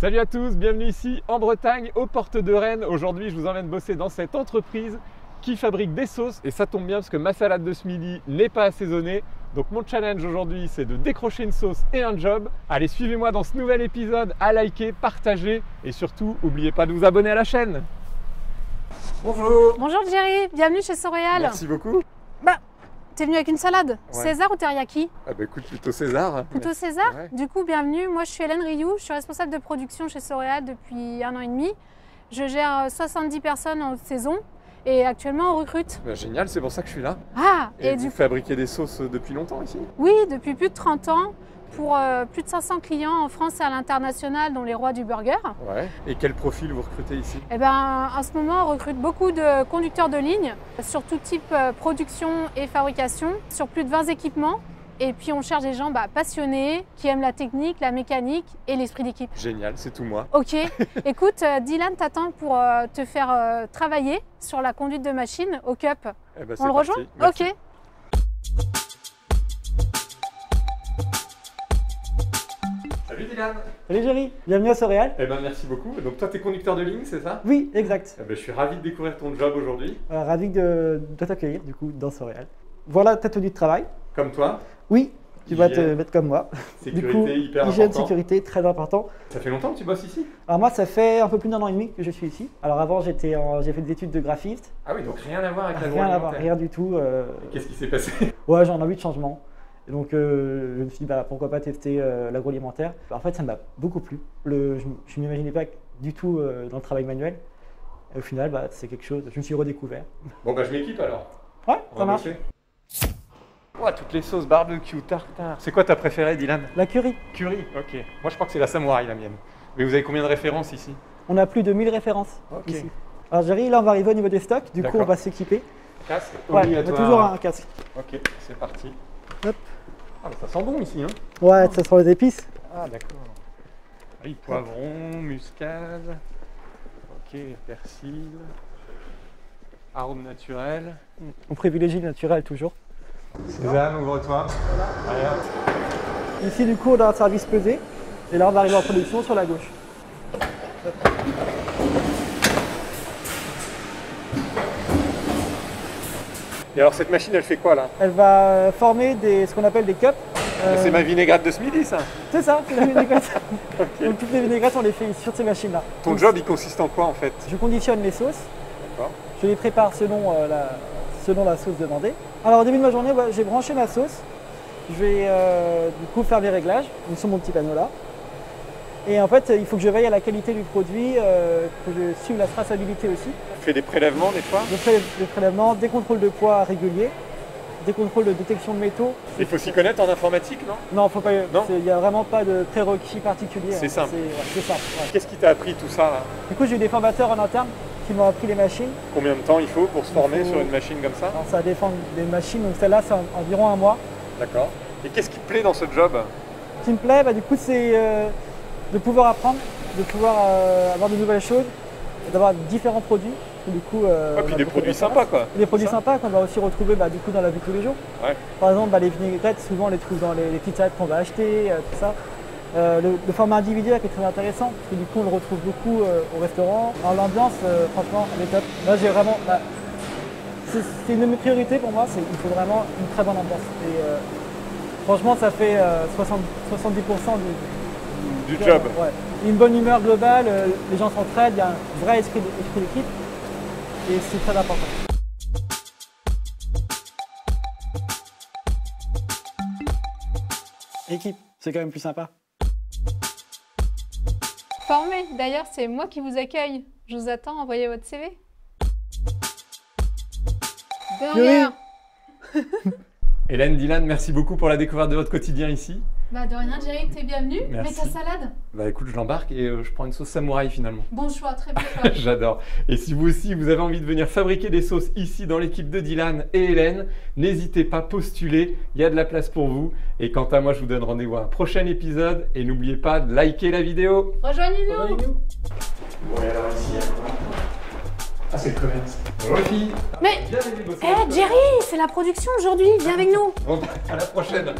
Salut à tous, bienvenue ici en Bretagne, aux portes de Rennes. Aujourd'hui, je vous emmène bosser dans cette entreprise qui fabrique des sauces. Et ça tombe bien parce que ma salade de ce midi n'est pas assaisonnée. Donc mon challenge aujourd'hui, c'est de décrocher une sauce et un job. Allez, suivez-moi dans ce nouvel épisode, à liker, partager et surtout, n'oubliez pas de vous abonner à la chaîne. Bonjour. Bonjour Jerry, bienvenue chez Soréal. Merci beaucoup. T'es venu avec une salade, ouais. César ou teriyaki? Ah bah écoute, plutôt César. Plutôt César, ouais. Du coup, bienvenue. Moi, je suis Hélène Rioux, je suis responsable de production chez Soréal depuis 1 an et demi. Je gère 70 personnes en haute saison et actuellement, on recrute. Bah, génial, c'est pour ça que je suis là. Ah, et vous fabriquez des sauces depuis longtemps ici? Oui, depuis plus de 30 ans pour plus de 500 clients en France et à l'international, dont les rois du burger. Ouais. Et quel profil vous recrutez ici? Eh ben, en ce moment, on recrute beaucoup de conducteurs de ligne sur tout type production et fabrication, sur plus de 20 équipements. Et puis, on cherche des gens passionnés, qui aiment la technique, la mécanique et l'esprit d'équipe. Génial, c'est tout moi. Ok. Écoute, Dylan t'attend pour te faire travailler sur la conduite de machine au cup. Eh ben, on le rejoint? Merci. Ok. Salut Dylan. Salut Jerry, bienvenue à Soréal. Eh ben merci beaucoup. Donc toi, t'es conducteur de ligne, c'est ça? Oui, exact. Eh ben, je suis ravi de découvrir ton job aujourd'hui. Ravi de t'accueillir du coup dans Soréal. Voilà ta tenue de travail. Comme toi? Oui, tu vas te mettre comme moi. Sécurité, du coup, hyper important. Hygiène, sécurité, très important. Ça fait longtemps que tu bosses ici? Alors moi, ça fait un peu plus d'1 an et demi que je suis ici. Alors avant, j'ai fait des études de graphiste. Ah oui, donc rien à voir avec la loi alimentaire. Rien à voir, rien du tout. Qu'est-ce qui s'est passé? Ouais, j'ai envie de changement. Donc je me suis dit pourquoi pas tester l'agroalimentaire. En fait, ça m'a beaucoup plu. Je ne m'imaginais pas du tout dans le travail manuel. Et au final, c'est quelque chose, je me suis redécouvert. Bon, je m'équipe alors. Ouais, ça marche. Oh, toutes les sauces, barbecue, tartare. C'est quoi ta préférée, Dylan? La curry. Curry, ok. Moi, je crois que c'est la samouraï, la mienne. Mais vous avez combien de références ici? On a plus de 1000 références ici. Alors, Jerry, là, on va arriver au niveau des stocks. Du coup, on va s'équiper. Casque obligatoire. On a toujours un casque. Ok, c'est parti. Hop. Ah, ça sent bon ici, hein? Ouais, ça sent les épices. Ah, d'accord. Oui, poivron, muscade, ok, persil, arôme naturel. On privilégie le naturel toujours. Suzanne, ouvre-toi. Voilà. Ici, du coup, on a un service pesé. Et là, on va arriver en production sur la gauche. Et alors cette machine, elle fait quoi là? Elle va former ce qu'on appelle des cups. C'est ma vinaigrette de ce midi, ça? C'est ça, c'est la vinaigrette. Okay. Donc toutes les vinaigrettes, on les fait sur ces machines-là. Ton job, il consiste en quoi en fait? Je conditionne les sauces. D'accord. Je les prépare selon la sauce demandée. Alors au début de ma journée, j'ai branché ma sauce. Je vais du coup faire mes réglages. Ils sont mon petit panneau là. Et en fait, il faut que je veille à la qualité du produit, que je suive la traçabilité aussi. Tu fais des prélèvements des fois? Je fais des prélèvements, des contrôles de poids réguliers, des contrôles de détection de métaux. Il faut s'y connaître en informatique, non? Non, faut pas. Il n'y a vraiment pas de prérequis particulier. C'est simple. C'est simple. Ouais. Qu'est-ce qui t'a appris tout ça là? Du coup, j'ai eu des formateurs en interne qui m'ont appris les machines. Combien de temps il faut pour se former sur une machine comme ça? Alors, ça dépend des machines, donc celle-là, c'est environ 1 mois. D'accord. Et qu'est-ce qui te plaît dans ce job? Ce qui me plaît, du coup, c'est de pouvoir apprendre, de pouvoir avoir de nouvelles choses, d'avoir différents produits. Du coup, puis des produits sympas quoi. Des produits sympas qu'on va aussi retrouver du coup, dans la vie de tous les jours. Ouais. Par exemple, les vinaigrettes, souvent on les trouve dans les petites salades qu'on va acheter, tout ça. Le format individuel qui est très intéressant, parce que du coup on le retrouve beaucoup au restaurant. L'ambiance, franchement, elle est top. Là j'ai vraiment... c'est une de mes priorités pour moi, c'est qu'il faut vraiment une très bonne ambiance. Et franchement ça fait 70% du job. Ouais. Une bonne humeur globale, les gens s'entraident, il y a un vrai esprit d'équipe et c'est très important. Équipe, c'est quand même plus sympa. Formé, d'ailleurs c'est moi qui vous accueille. Je vous attends, envoyez votre CV. Burger. Hélène, Dylan, merci beaucoup pour la découverte de votre quotidien ici. De rien, Jerry, t'es bienvenue. Merci. Mais ta salade? Écoute, je l'embarque et je prends une sauce samouraï finalement. Bon choix, très bon choix. J'adore. Et si vous aussi, vous avez envie de venir fabriquer des sauces ici dans l'équipe de Dylan et Hélène, n'hésitez pas à postuler, il y a de la place pour vous. Et quant à moi, je vous donne rendez-vous à un prochain épisode et n'oubliez pas de liker la vidéo. Rejoignez-nous. Alors ici, ah, c'est le commerce. Mais, Jerry, c'est la production aujourd'hui, viens avec nous. Bon, à la prochaine.